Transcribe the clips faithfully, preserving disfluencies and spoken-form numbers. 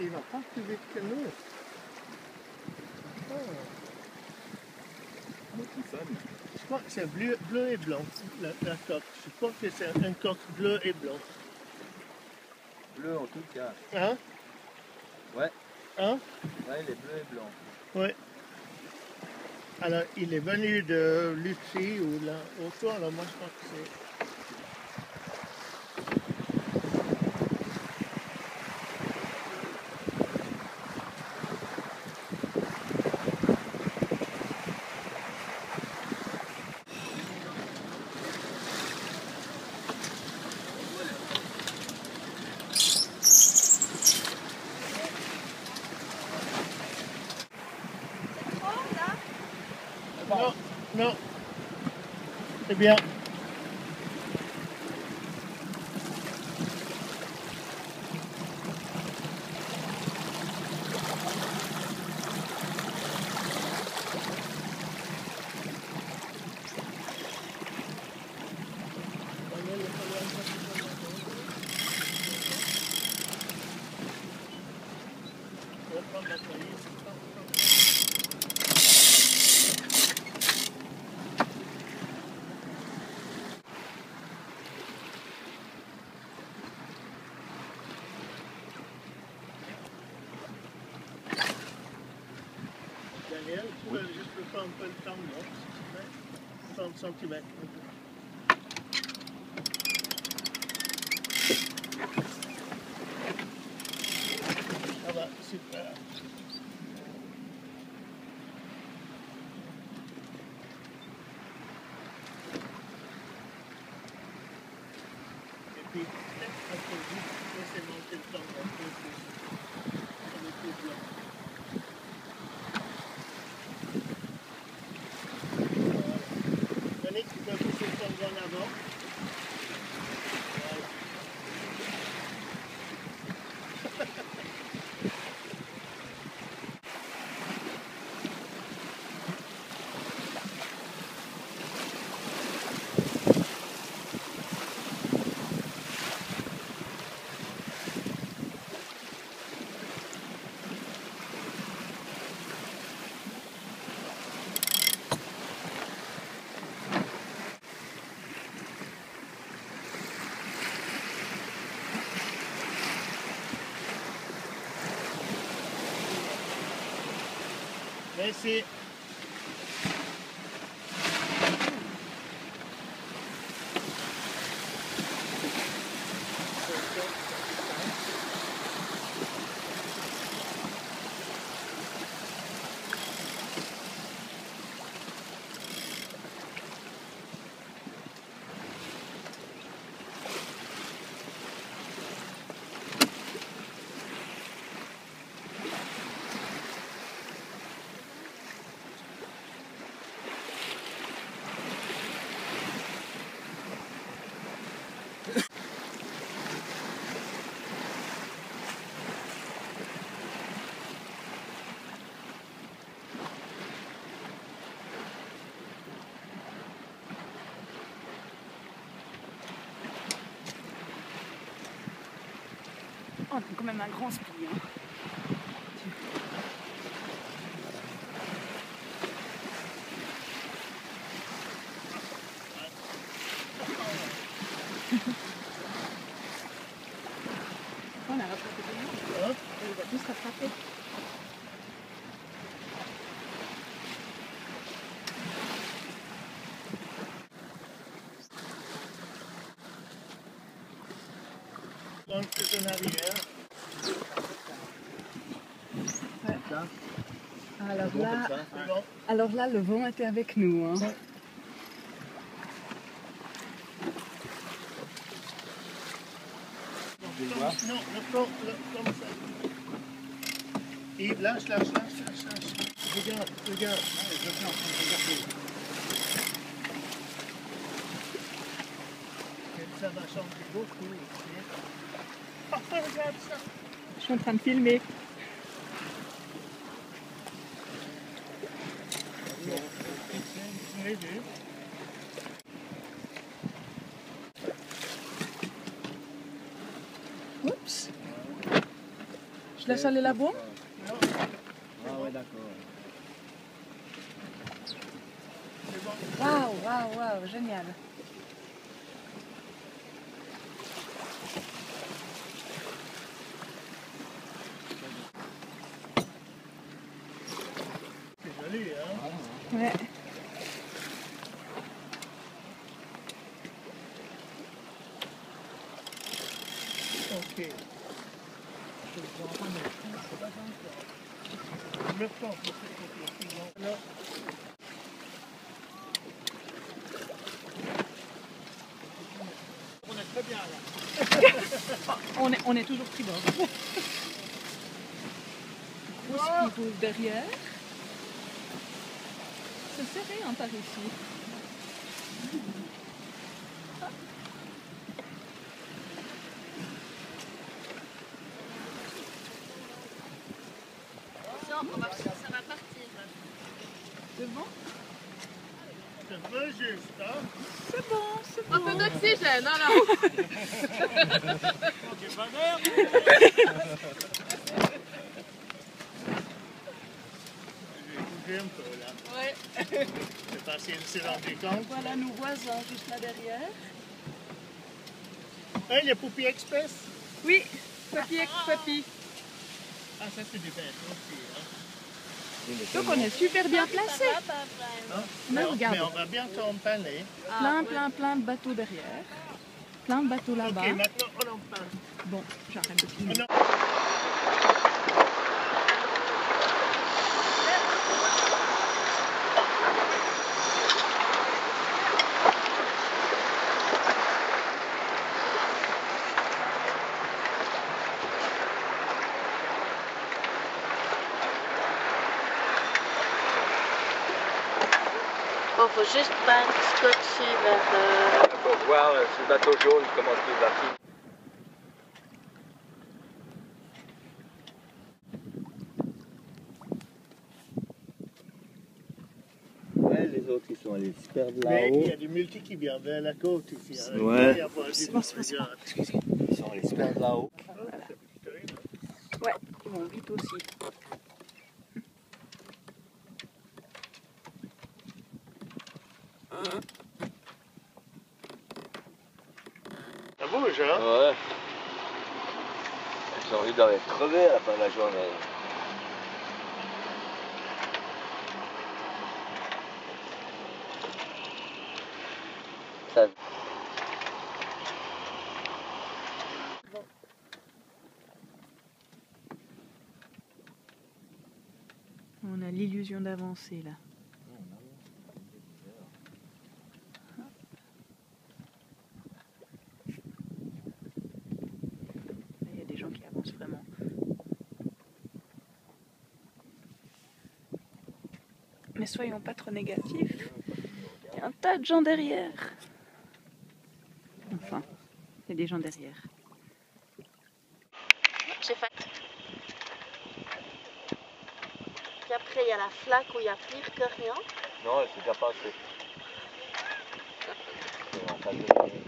Il va pas plus vite que nous. Oh. Je crois que c'est bleu, bleu et blanc, la, la coque. Je crois que c'est un coque bleu et blanc. Bleu en tout cas. Hein? Ouais. Hein? Ouais, il est bleu et blanc. Ouais. Alors, il est venu de Lucie ou là, autour, alors moi je crois que c'est... Non, non, c'est bien. Tu peux juste prendre un peu le temps, non? trente centimètres. Ah bah, super. Et puis, peut-être un peu vite, laissez monter le temps un peu plus. On est plus blanc. Merci. Oh, c'est quand même un grand spi, hein. On a rattrapé tout le monde. On va tous rattraper. Donc c'est en arrière. Ouais. Alors, bon là, bon. alors là, le vent était avec nous. Hein. Ouais. Non, le plan, comme ça. Et lâche, lâche, lâche, lâche, lâche. Regarde, regarde. Allez, je viens, regardez. Ça va changer beaucoup. Oh, regarde ça. Je suis en train de filmer. Oui. Oups. Je laisse aller là-bas? Ah ouais, d'accord. Waouh, waouh, waouh, génial. C'est joli, hein? Ouais. Ok. On est très bien là. on, est, on est toujours tribord. On se trouve derrière. C'est serré hein, par ici. C'est bon, c'est bon. Un peu d'oxygène, alors. Tu vas merde. J'ai bougé un peu là. Ouais. J'ai passé une séance des camps. Voilà nos voisins juste là derrière. Hey, il y a Poopie Express. Oui, Poopie Express. Ah, ça c'est des bêtes aussi. Hein. Donc on est super bien placé. Mais on va bientôt empanner. Plein, plein, plein de bateaux derrière. Plein de bateaux là-bas. Ok, maintenant on empanne. Bon, j'arrête de filmer. Il faut juste pas scotcher vers... Euh... Pour voir euh, ce bateau jaune, comment il va filer. Ouais, les autres, ils sont allés se perdre là-haut. Il y a des multi qui viennent vers la côte ici. Hein. Ouais. C'est bon, c'est bon, c'est bon. Excusez. Ils sont allés se perdre là-haut. Voilà. Ouais, ils vont vite aussi. Ça bouge, hein? Ouais. J'ai envie d'aller crever à la fin de la journée. Ça... On a l'illusion d'avancer, là. Mais soyons pas trop négatifs, il y a un tas de gens derrière. Enfin, il y a des gens derrière. J'ai fait. Puis après, il y a la flaque où il y a pire que rien. Non, elle s'est déjà passée. C'est en face de...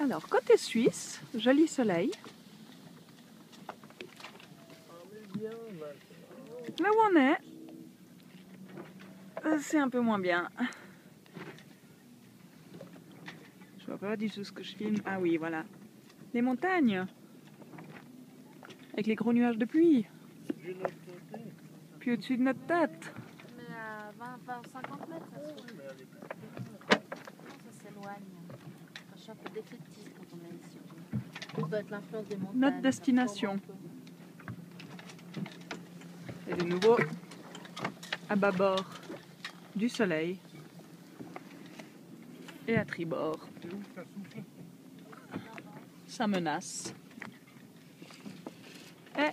Alors, côté suisse, joli soleil. Là où on est, c'est un peu moins bien. Je vois pas du tout ce que je filme. Ah oui, voilà. Les montagnes. Avec les gros nuages de pluie. Puis au-dessus de notre tête. vingt, vingt, cinquante mètres, ça se trouve. Ça s'éloigne. Je suis un peu défaitiste quand on est ici. Ça doit être l'influence des montagnes. Notre destination. Et de nouveau, à bâbord du soleil. Et à tribord. Ça menace. Et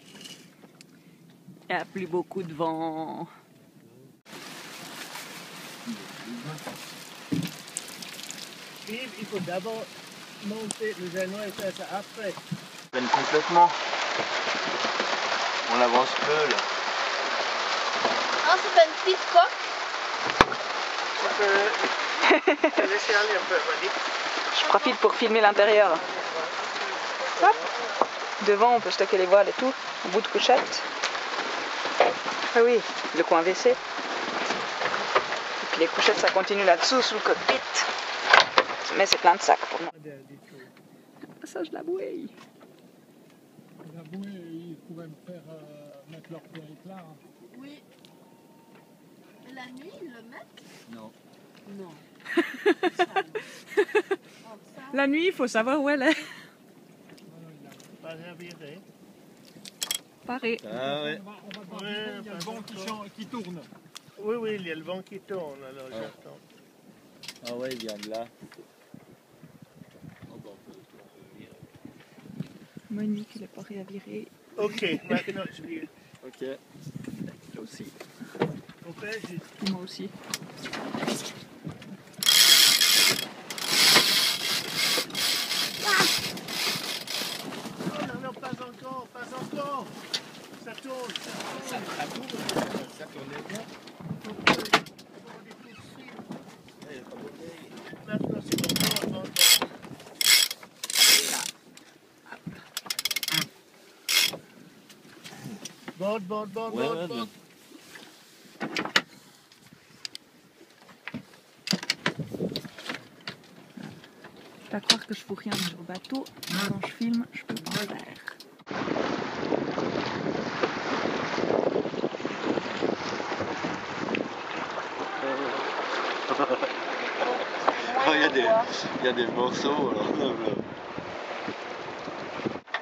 il n'y a plus beaucoup de vent. Steve, il faut d'abord monter le genou et faire ça après. Ben complètement. On avance peu là. Ah, c'est pas une petite coque. Tu peux laisser aller un peu, vas-y. Je profite pour filmer l'intérieur. Hop. Devant, on peut stocker les voiles et tout. Au bout de couchette. Ah oui, le coin W C. Et puis les couchettes, ça continue là-dessous, sous le cockpit. Mais c'est plein de sacs pour moi. Le passage de la bouée. La bouée, ils pouvaient me faire euh, mettre leur périple là. Hein. Oui. La nuit, ils le mettent? Non. Non. La nuit, il faut savoir où elle est. Pas viré. Paré. Ah ouais. Oui, il y a le vent qui, qui tourne. Oui, oui, il y a le vent qui tourne, alors ah. J'attends. Ah ouais, il vient de là. Monique, il est paré à virer. Ok, maintenant je vire. Ok. Là aussi. Ok, j'ai... Moi aussi. Ah non, non, pas encore, pas encore. Ça tourne, ça tourne. Ça tourne, ça tourne bien. Maintenant c'est bon, bon, bon. Bon, bon, bon, ouais, bon, ouais, bon. T'as à croire que je fous rien sur le bateau, mais quand je filme, je peux pas faire. Il y a des, il y a des morceaux.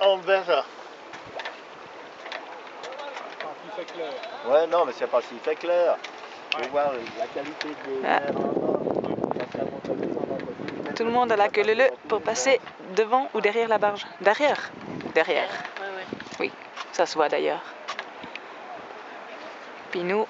On verra. Ouais, non, mais c'est parce qu'il fait clair. Faut voir la qualité des airs. Tout le monde a la queue leu leu pour passer devant ou derrière la barge. Derrière. Derrière. Oui, ça se voit d'ailleurs. Puis nous.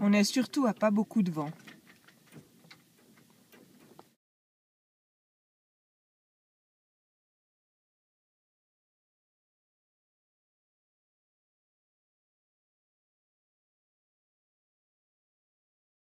On est surtout à pas beaucoup de vent.